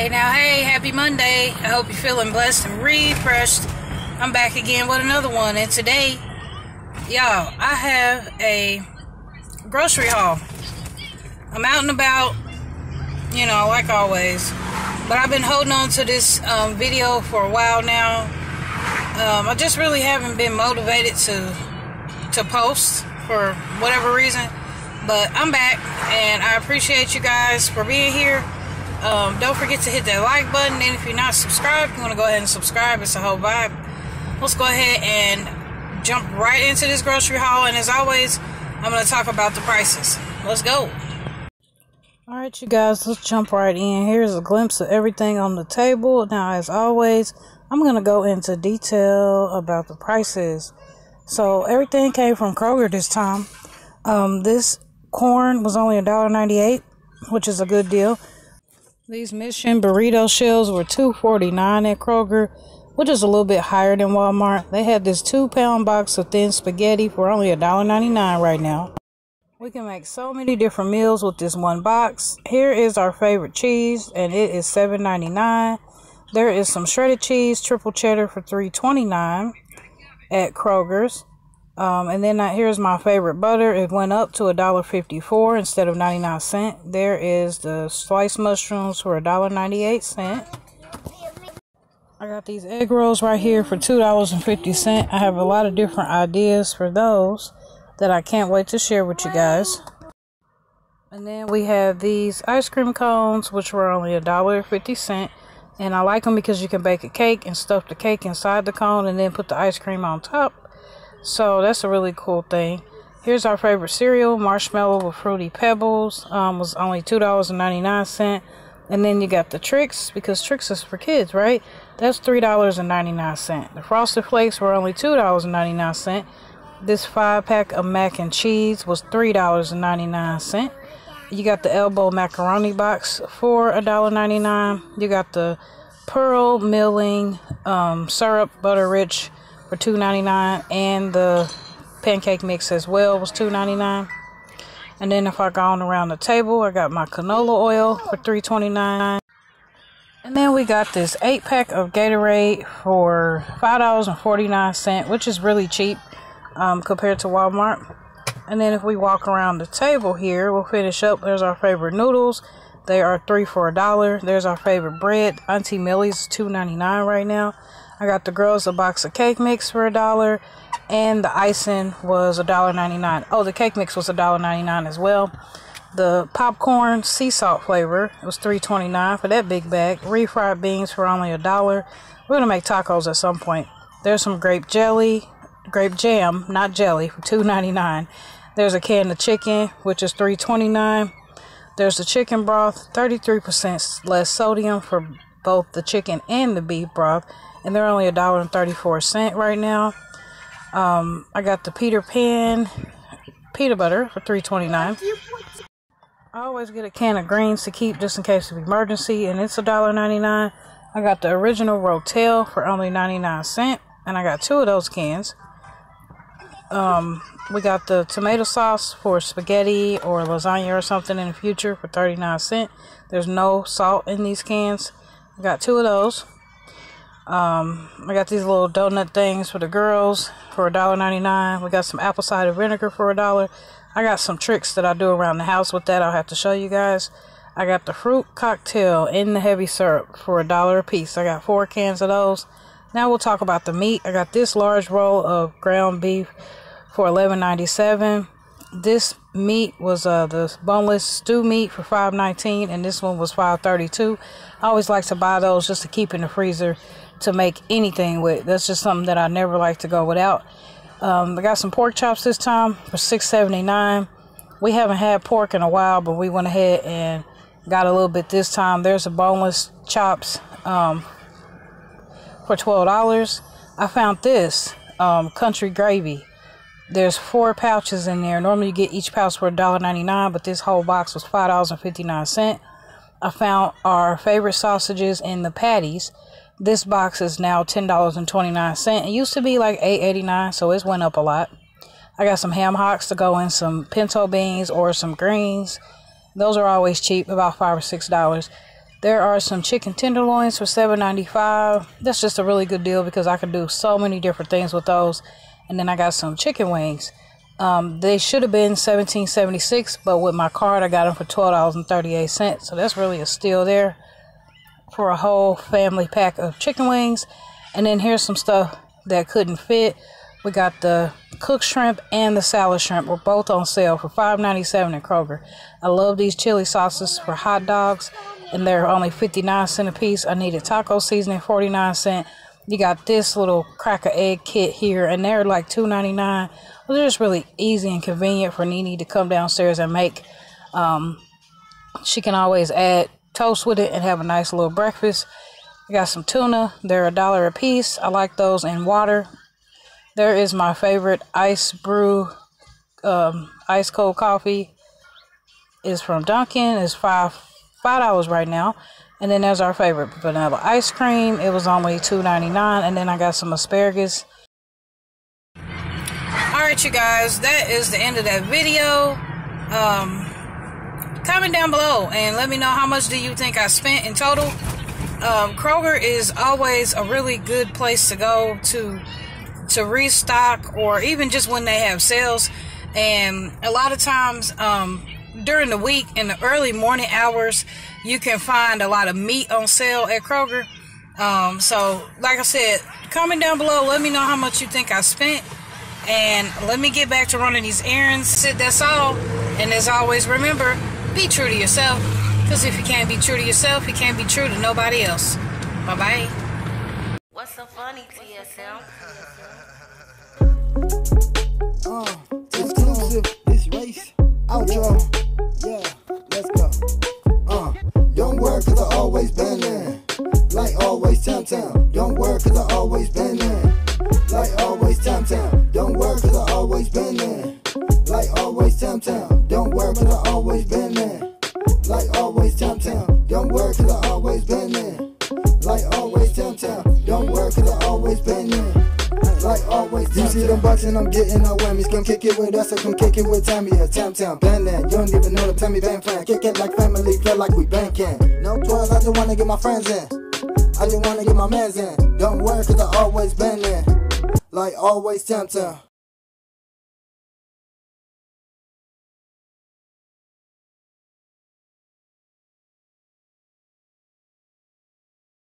Hey now, hey, happy Monday. I hope you're feeling blessed and refreshed. I'm back again with another one, and today, y'all, I have a grocery haul. I'm out and about, you know, like always, but I've been holding on to this video for a while now. I just really haven't been motivated to post for whatever reason, but I'm back, and I appreciate you guys for being here. Don't forget to hit that like button, and if you're not subscribed, you want to go ahead and subscribe. It's a whole vibe. Let's go ahead and jump right into this grocery haul, and as always, I'm going to talk about the prices. Let's go. Alright you guys, let's jump right in. Here's a glimpse of everything on the table. Now as always, I'm going to go into detail about the prices. So everything came from Kroger this time. This corn was only $1.98, which is a good deal. These Mission burrito shells were $2.49 at Kroger, which is a little bit higher than Walmart. They had this 2-pound box of thin spaghetti for only $1.99 right now. We can make so many different meals with this one box. Here is our favorite cheese, and it is $7.99. There is some shredded cheese, triple cheddar, for $3.29 at Kroger's. And then here's my favorite butter. It went up to $1.54 instead of 99 cents. There is the sliced mushrooms for $1.98. I got these egg rolls right here for $2.50. I have a lot of different ideas for those that I can't wait to share with you guys. And then we have these ice cream cones, which were only $1.50. And I like them because you can bake a cake and stuff the cake inside the cone and then put the ice cream on top. So that's a really cool thing. Here's our favorite cereal, marshmallow with fruity pebbles. Was only $2.99. And then you got the Trix, because Trix is for kids, right? That's $3.99. The Frosted Flakes were only $2.99. This 5-pack of mac and cheese was $3.99. You got the elbow macaroni box for $1.99. You got the pearl milling syrup butter rich for $2.99, and the pancake mix as well was $2.99. And then if I go on around the table, I got my canola oil for $3.29. And then we got this 8-pack of Gatorade for $5.49, which is really cheap compared to Walmart. And then if we walk around the table here, we'll finish up. There's our favorite noodles. They are $3 for $1. There's our favorite bread, Auntie Millie's, $2.99 right now. I got the girls a box of cake mix for $1, and the icing was $1.99. Oh, the cake mix was $1.99 as well. The popcorn sea salt flavor, it was $3.29 for that big bag. Refried beans for only $1. We're gonna make tacos at some point. There's some grape jam, not jelly, for $2.99. There's a can of chicken, which is $3.29. There's the chicken broth, 33% less sodium for both the chicken and the beef broth, and they're only $1.34 right now. I got the Peter Pan peanut butter for $3.29. I always get a can of greens to keep just in case of emergency, and it's $1.99. I got the original Rotel for only 99 cents, and I got 2 of those cans. We got the tomato sauce for spaghetti or lasagna or something in the future for 39 cents. There's no salt in these cans. I got 2 of those. I got these little donut things for the girls for $1.99. We got some apple cider vinegar for $1. I got some tricks that I do around the house with that. I'll have to show you guys. I got the fruit cocktail in the heavy syrup for $1 a piece. I got 4 cans of those. Now we'll talk about the meat. I got this large roll of ground beef for $11.97. This meat was the boneless stew meat for $5.19, and this one was $5.32. I always like to buy those just to keep in the freezer to make anything with. That's just something that I never like to go without. I got some pork chops this time for $6.79. We haven't had pork in a while, but we went ahead and got a little bit this time. There's the boneless chops for $12. I found this country gravy. There's 4 pouches in there. Normally you get each pouch for $1.99, but this whole box was $5.59. I found our favorite sausages in the patties. This box is now $10.29. It used to be like $8.89, so it went up a lot. I got some ham hocks to go in some pinto beans or some greens. Those are always cheap, about $5 or $6. There are some chicken tenderloins for $7.95. That's just a really good deal because I could do so many different things with those. And then I got some chicken wings. They should have been $17.76, but with my card I got them for $12.38. So that's really a steal there for a whole family pack of chicken wings. And then here's some stuff that couldn't fit. We got the cooked shrimp and the salad shrimp were both on sale for $5.97 at Kroger. I love these chili sauces for hot dogs, and they're only 59 cents a piece. I needed taco seasoning, 49 cents. You got this little cracker egg kit here, and they're like $2.99. Well, they're just really easy and convenient for Nene to come downstairs and make. She can always add toast with it and have a nice little breakfast. I got some tuna. They're $1 a piece. I like those in water. There is my favorite ice brew, ice cold coffee. It's from Dunkin'. It's $5 right now. And then there's our favorite vanilla ice cream. It was only $2.99. And then I got some asparagus. All right, you guys, that is the end of that video. Comment down below and let me know how much do you think I spent in total. Kroger is always a really good place to go to restock, or even just when they have sales. And a lot of times during the week, in the early morning hours, you can find a lot of meat on sale at Kroger. So like I said, comment down below, let me know how much you think I spent, and let me get back to running these errands. That's all. And as always, remember, be true to yourself, because if you can't be true to yourself, you can't be true to nobody else. Bye bye. What's so funny to yourself? Exclusive, this race, outro. Yeah, let's go. Don't worry, cause I always been there. Like always, Tamm Tamm. Don't worry, cause I always been there. Like always, Tamm Tamm. Don't worry, cause I always been there. Like always, Tamm Tamm. Don't worry, cause I always been there. Like always, Tamm Tamm. Don't worry, cause I always been there. Like always, Tamm Tamm. Don't worry, cause I always been there. Like always, Tamm Tamm. You see them boxing, I'm getting no whammies. Come kick it with us, I come kick it with Tammy. Yeah, Tamm Tamm, bang that. You don't even know the Tammy bang fan. Kick it like family, feel like we bankin'. No toys, I just wanna get my friends in. I just wanna get my mans in. Don't worry, cause I always been there. Like always, Tamm Tamm.